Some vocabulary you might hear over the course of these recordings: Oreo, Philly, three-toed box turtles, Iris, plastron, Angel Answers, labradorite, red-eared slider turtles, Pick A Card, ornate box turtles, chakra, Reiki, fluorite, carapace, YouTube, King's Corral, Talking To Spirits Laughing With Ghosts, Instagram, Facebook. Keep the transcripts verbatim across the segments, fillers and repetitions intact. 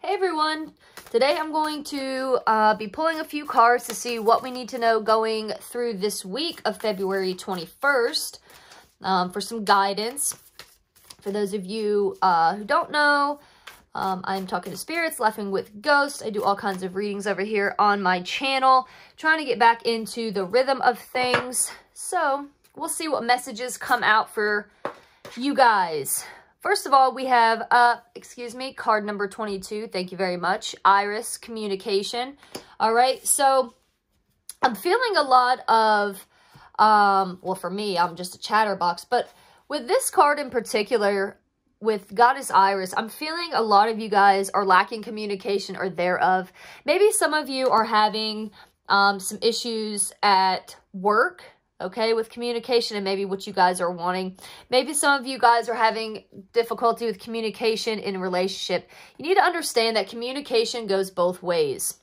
Hey everyone, today I'm going to uh, be pulling a few cards to see what we need to know going through this week of February twenty-first um, for some guidance. For those of you uh, who don't know, um, I'm Talking to Spirits, Laughing with Ghosts. I do all kinds of readings over here on my channel, trying to get back into the rhythm of things. So we'll see what messages come out for you guys. First of all, we have, uh, excuse me, card number twenty-two. Thank you very much. Iris, communication. All right. So I'm feeling a lot of, um, well, for me, I'm just a chatterbox. But with this card in particular, with Goddess Iris, I'm feeling a lot of you guys are lacking communication or thereof. Maybe some of you are having um, some issues at work. Okay, with communication and maybe what you guys are wanting. Maybe some of you guys are having difficulty with communication in a relationship. You need to understand that communication goes both ways.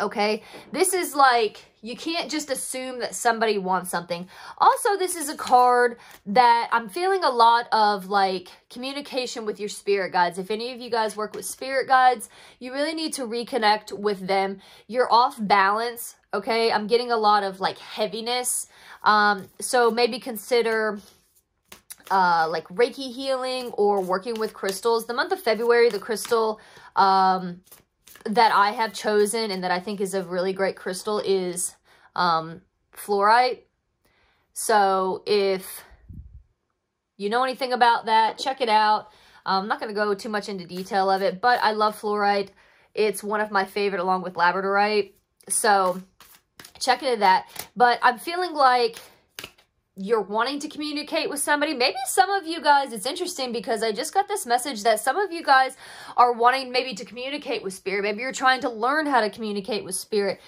Okay, this is like, you can't just assume that somebody wants something. Also, this is a card that I'm feeling a lot of, like, communication with your spirit guides. If any of you guys work with spirit guides, you really need to reconnect with them. You're off balance, okay? I'm getting a lot of, like, heaviness. Um, so maybe consider uh, like Reiki healing or working with crystals. The month of February, the crystal um, that I have chosen and that I think is a really great crystal is um, fluorite. So if you know anything about that, check it out. I'm not going to go too much into detail of it, but I love fluorite. It's one of my favorite along with labradorite. So check into that. But I'm feeling like you're wanting to communicate with somebody. Maybe some of you guys, it's interesting because I just got this message that some of you guys are wanting maybe to communicate with spirit. Maybe you're trying to learn how to communicate with spirit.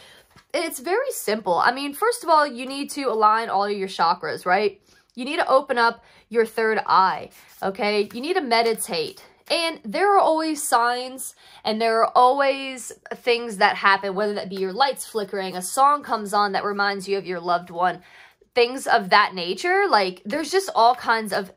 It's very simple. I mean, first of all, you need to align all of your chakras, right? You need to open up your third eye, okay? You need to meditate. And there are always signs and there are always things that happen, whether that be your lights flickering, a song comes on that reminds you of your loved one, things of that nature. Like, there's just all kinds of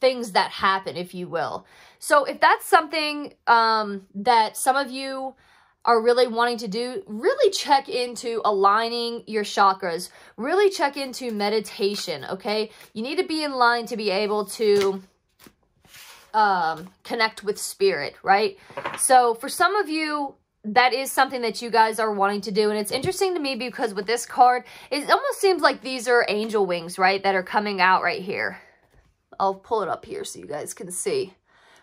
things that happen, if you will. So if that's something um, that some of you are really wanting to do, really check into aligning your chakras, really check into meditation, okay? You need to be in line to be able to um connect with spirit, right? So for some of you, that is something that you guys are wanting to do. And it's interesting to me because with this card, it almost seems like these are angel wings, right, that are coming out right here. I'll pull it up here so you guys can see,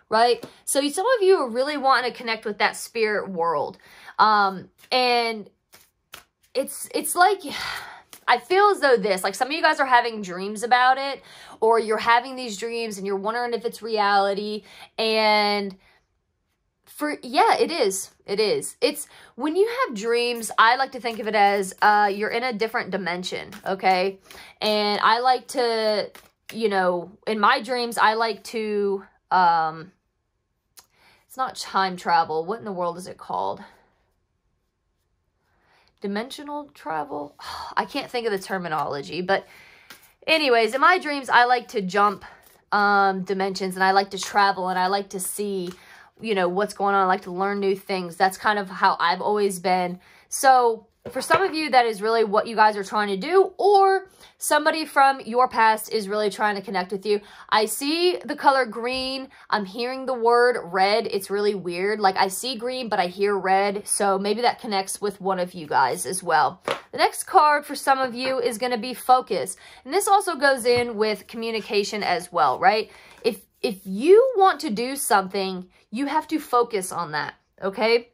right? So some of you are really wanting to connect with that spirit world, um and it's it's like, I feel as though this, like, some of you guys are having dreams about it, or you're having these dreams and you're wondering if it's reality. And for, yeah, it is. It is. It's when you have dreams, I like to think of it as uh, you're in a different dimension. Okay. And I like to, you know, in my dreams, I like to, um, it's not time travel. What in the world is it called? Dimensional travel? I can't think of the terminology, but anyways, in my dreams, I like to jump um, dimensions, and I like to travel, and I like to see, you know, what's going on. I like to learn new things. That's kind of how I've always been. So for some of you, that is really what you guys are trying to do, or somebody from your past is really trying to connect with you. I see the color green. I'm hearing the word red. It's really weird. Like, I see green, but I hear red. So maybe that connects with one of you guys as well. The next card for some of you is going to be focus. And this also goes in with communication as well, right? If, if you want to do something, you have to focus on that, okay?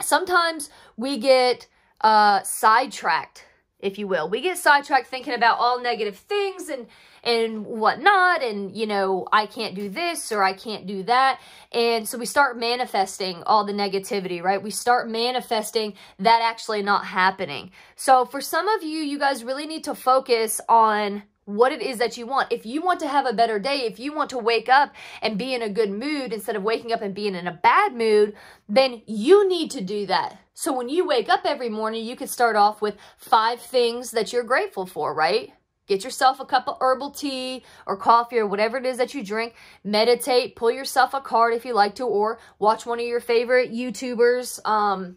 Sometimes we get uh, sidetracked, if you will. We get sidetracked thinking about all negative things and, and whatnot. And, you know, I can't do this or I can't do that. And so we start manifesting all the negativity, right? We start manifesting that actually not happening. So for some of you, you guys really need to focus on what it is that you want. If you want to have a better day, if you want to wake up and be in a good mood instead of waking up and being in a bad mood, then you need to do that. So when you wake up every morning, you could start off with five things that you're grateful for, right? Get yourself a cup of herbal tea or coffee or whatever it is that you drink. Meditate. Pull yourself a card if you like to, or watch one of your favorite YouTubers um,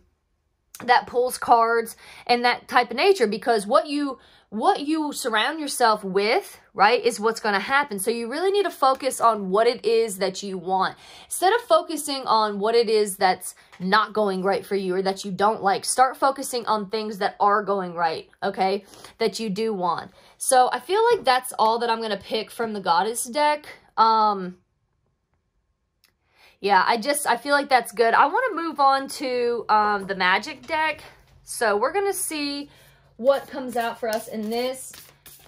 that pulls cards and that type of nature, because what you what you surround yourself with, right, is what's going to happen. So you really need to focus on what it is that you want, instead of focusing on what it is that's not going right for you or that you don't like. Start focusing on things that are going right, okay, that you do want. So I feel like that's all that I'm going to pick from the Goddess deck. Um, yeah, I just, I feel like that's good. I want to move on to um, the Magic deck. So we're going to see what comes out for us in this.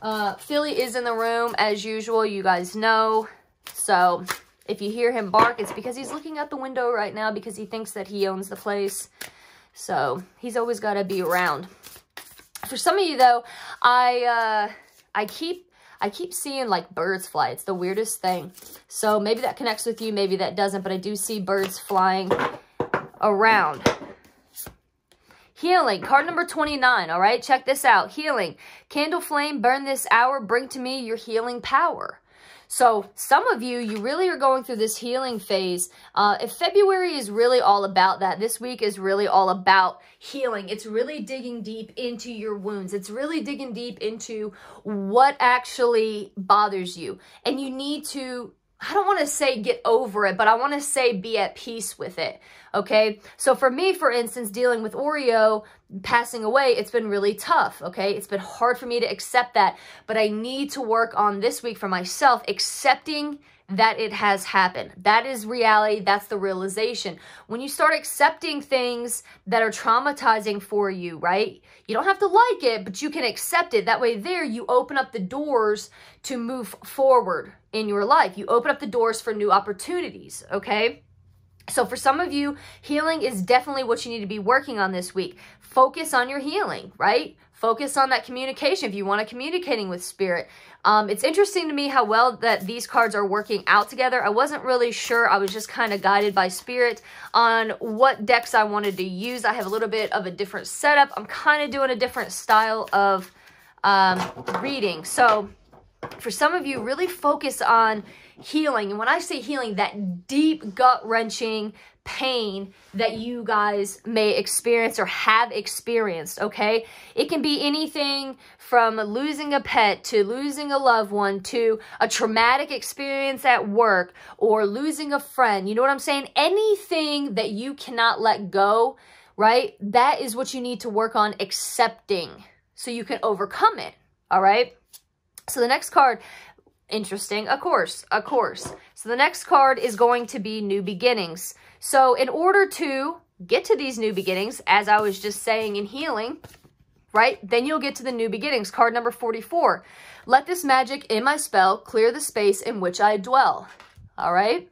Uh, Philly is in the room as usual, you guys know. So if you hear him bark, it's because he's looking out the window right now because he thinks that he owns the place. So he's always got to be around. For some of you though, I uh, I keep I keep seeing like birds fly. It's the weirdest thing. So maybe that connects with you, maybe that doesn't. But I do see birds flying around. Healing, card number twenty-nine, all right? Check this out. Healing, candle flame, burn this hour, bring to me your healing power. So some of you, you really are going through this healing phase. Uh, if February is really all about that, this week is really all about healing. It's really digging deep into your wounds. It's really digging deep into what actually bothers you. And you need to, I don't want to say get over it, but I want to say be at peace with it, okay? So for me, for instance, dealing with Oreo passing away, it's been really tough, okay? It's been hard for me to accept that, but I need to work on this week for myself, accepting that it has happened. That is reality. That's the realization. When you start accepting things that are traumatizing for you, right? You don't have to like it, but you can accept it. That way there, you open up the doors to move forward in your life. You open up the doors for new opportunities, okay? So for some of you, healing is definitely what you need to be working on this week. Focus on your healing, right? Focus on that communication if you want to communicating with spirit. Um, it's interesting to me how well that these cards are working out together. I wasn't really sure. I was just kind of guided by spirit on what decks I wanted to use. I have a little bit of a different setup. I'm kind of doing a different style of um, reading. So for some of you, really focus on healing. And when I say healing, that deep gut-wrenching pain that you guys may experience or have experienced, okay? It can be anything from losing a pet to losing a loved one to a traumatic experience at work or losing a friend. You know what I'm saying? Anything that you cannot let go, right? That is what you need to work on accepting so you can overcome it, all right? So the next card, interesting, of course, of course. So the next card is going to be New Beginnings. So in order to get to these new beginnings, as I was just saying in healing, right, then you'll get to the new beginnings. Card number forty-four, let this magic in my spell clear the space in which I dwell, all right?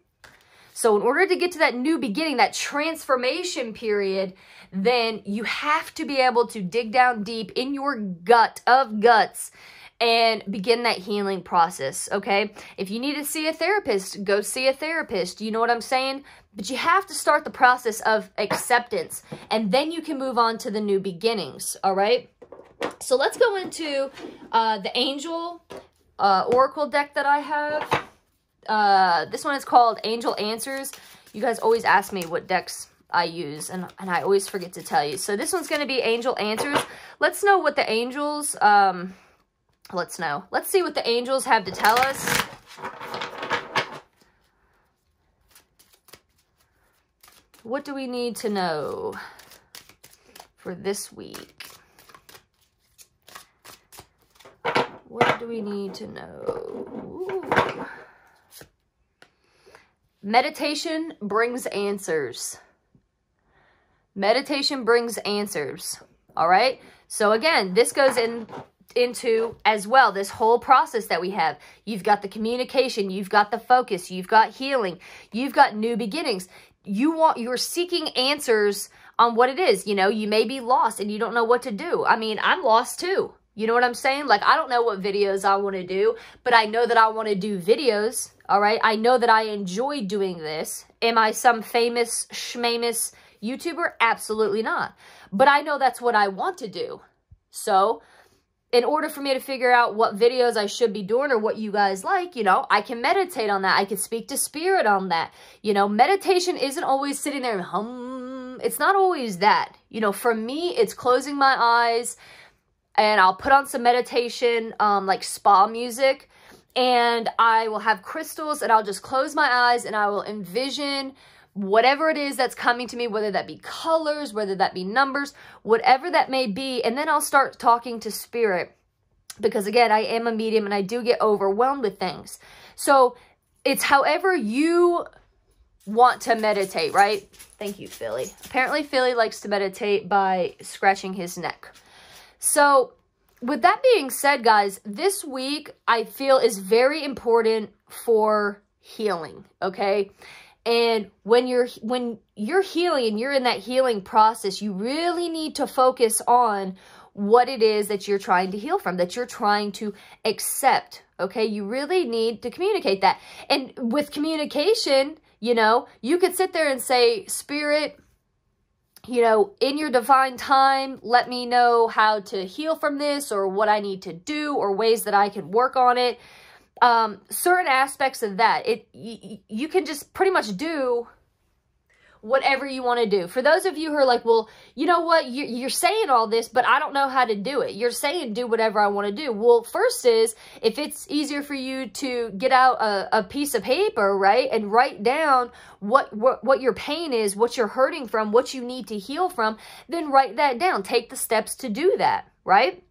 So in order to get to that new beginning, that transformation period, then you have to be able to dig down deep in your gut of guts and begin that healing process, okay? If you need to see a therapist, go see a therapist. You know what I'm saying? But you have to start the process of acceptance, and then you can move on to the new beginnings, all right? So let's go into uh, the Angel uh, Oracle deck that I have. Uh, this one is called Angel Answers. You guys always ask me what decks I use, and, and I always forget to tell you. So this one's going to be Angel Answers. Let's know what the angels... Um, Let's know. Let's see what the angels have to tell us. What do we need to know for this week? What do we need to know? Ooh. Meditation brings answers. Meditation brings answers. All right. So again, this goes in... into as well this whole process that we have. You've got the communication, you've got the focus, you've got healing, you've got new beginnings. You want, you're seeking answers on what it is. You know, you may be lost and you don't know what to do. I mean, I'm lost too. You know what I'm saying? Like, I don't know what videos I want to do, but I know that I want to do videos, all right? I know that I enjoy doing this. Am I some famous schmamous YouTuber? Absolutely not. But I know that's what I want to do. So in order for me to figure out what videos I should be doing or what you guys like, you know, I can meditate on that. I can speak to spirit on that. You know, meditation isn't always sitting there and hum. It's not always that. You know, for me, it's closing my eyes and I'll put on some meditation, um, like spa music, and I will have crystals and I'll just close my eyes and I will envision whatever it is that's coming to me, whether that be colors, whether that be numbers, whatever that may be. And then I'll start talking to spirit because, again, I am a medium and I do get overwhelmed with things. So it's however you want to meditate, right? Thank you, Philly. Apparently, Philly likes to meditate by scratching his neck. So with that being said, guys, this week I feel is very important for healing, okay? And when you're when you're healing and you're in that healing process, you really need to focus on what it is that you're trying to heal from, that you're trying to accept, okay? You really need to communicate that. And with communication, you know, you could sit there and say, Spirit, you know, in your divine time, let me know how to heal from this or what I need to do or ways that I can work on it. Um, certain aspects of that, it y you can just pretty much do whatever you want to do. For those of you who are like, well, you know what, you're, you're saying all this, but I don't know how to do it. You're saying do whatever I want to do. Well, first is, if it's easier for you to get out a, a piece of paper, right, and write down what, what, what your pain is, what you're hurting from, what you need to heal from, then write that down. Take the steps to do that, right?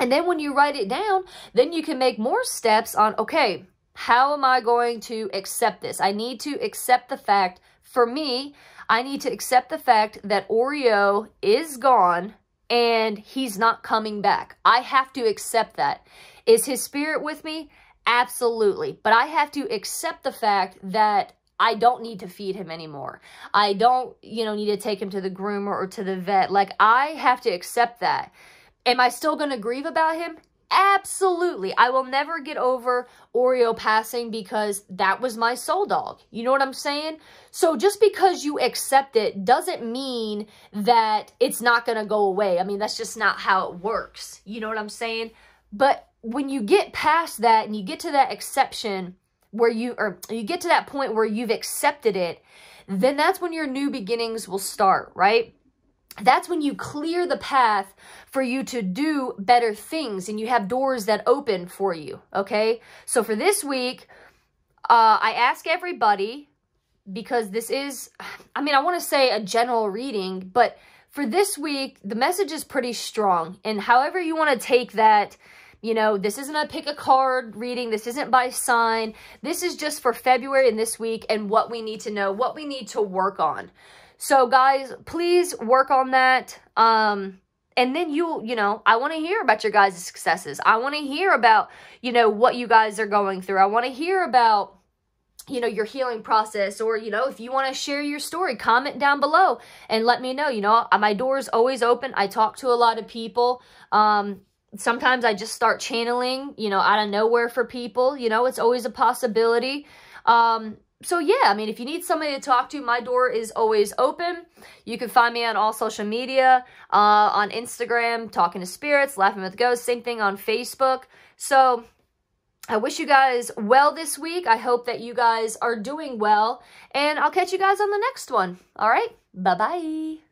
And then when you write it down, then you can make more steps on, okay, how am I going to accept this? I need to accept the fact, for me, I need to accept the fact that Oreo is gone and he's not coming back. I have to accept that. Is his spirit with me? Absolutely. But I have to accept the fact that I don't need to feed him anymore. I don't, you know, need to take him to the groomer or to the vet. Like, I have to accept that. Am I still going to grieve about him? Absolutely. I will never get over Oreo passing because that was my soul dog. You know what I'm saying? So just because you accept it doesn't mean that it's not going to go away. I mean, that's just not how it works. You know what I'm saying? But when you get past that and you get to that exception where you, or you get to that point where you've accepted it, then that's when your new beginnings will start, right? That's when you clear the path for you to do better things and you have doors that open for you, okay? So for this week, uh, I ask everybody, because this is, I mean, I want to say a general reading, but for this week, the message is pretty strong. And however you want to take that, you know, this isn't a pick a card reading. This isn't by sign. This is just for February and this week and what we need to know, what we need to work on. So guys, please work on that. Um, and then you, you know, I want to hear about your guys' successes. I want to hear about, you know, what you guys are going through. I want to hear about, you know, your healing process, or, you know, if you want to share your story, comment down below and let me know. You know, my door is always open. I talk to a lot of people. Um, sometimes I just start channeling, you know, out of nowhere for people. You know, it's always a possibility. Um, So yeah, I mean, if you need somebody to talk to, my door is always open. You can find me on all social media, uh, on Instagram, Talking to Spirits, Laughing with Ghosts, same thing on Facebook. So I wish you guys well this week. I hope that you guys are doing well, and I'll catch you guys on the next one. All right, bye-bye.